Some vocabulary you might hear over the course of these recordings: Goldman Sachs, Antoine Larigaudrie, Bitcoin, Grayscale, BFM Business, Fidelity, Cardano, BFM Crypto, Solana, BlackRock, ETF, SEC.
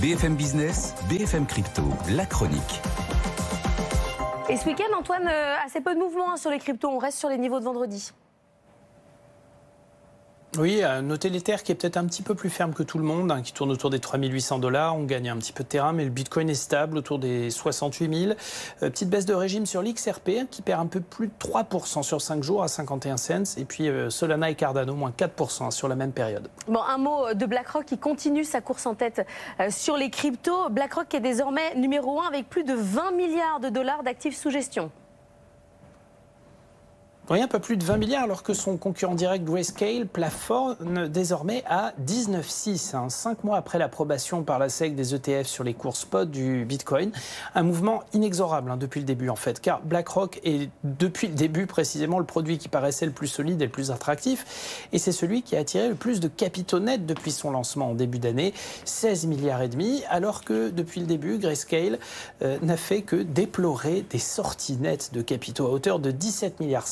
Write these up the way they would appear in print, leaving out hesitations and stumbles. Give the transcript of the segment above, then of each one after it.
BFM Business, BFM Crypto, la chronique. Et ce week-end, Antoine, assez peu de mouvements sur les cryptos. On reste sur les niveaux de vendredi. Oui, notez l'Ether qui est peut-être un petit peu plus ferme que tout le monde, hein, qui tourne autour des $3 800. On gagne un petit peu de terrain, mais le Bitcoin est stable autour des 68 000. Petite baisse de régime sur l'XRP qui perd un peu plus de 3% sur 5 jours à 51 cents. Et puis Solana et Cardano, moins 4% sur la même période. Bon, un mot de BlackRock qui continue sa course en tête sur les cryptos. BlackRock est désormais numéro 1 avec plus de 20 milliards de dollars d'actifs sous gestion. Oui, un peu plus de 20 milliards, alors que son concurrent direct Grayscale plafonne désormais à 19,6. Hein, 5 mois après l'approbation par la SEC des ETF sur les cours spot du Bitcoin. Un mouvement inexorable hein, depuis le début en fait, car BlackRock est depuis le début précisément le produit qui paraissait le plus solide et le plus attractif. Et c'est celui qui a attiré le plus de capitaux nets depuis son lancement en début d'année, 16 milliards et demi, alors que depuis le début, Grayscale n'a fait que déplorer des sorties nettes de capitaux à hauteur de 17,7 milliards.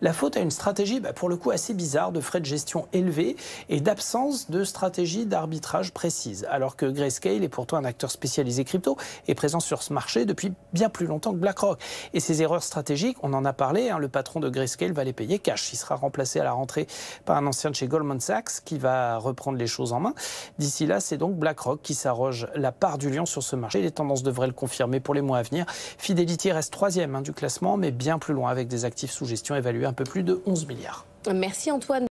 La faute à une stratégie, pour le coup, assez bizarre de frais de gestion élevés et d'absence de stratégie d'arbitrage précise. Alors que Grayscale est pourtant un acteur spécialisé crypto et présent sur ce marché depuis bien plus longtemps que BlackRock. Et ces erreurs stratégiques, on en a parlé, hein, le patron de Grayscale va les payer cash. Il sera remplacé à la rentrée par un ancien de chez Goldman Sachs qui va reprendre les choses en main. D'ici là, c'est donc BlackRock qui s'arroge la part du lion sur ce marché. Les tendances devraient le confirmer pour les mois à venir. Fidelity reste 3e hein, du classement, mais bien plus loin avec des actifs sous gestion évalué un peu plus de 11 milliards. Merci Antoine.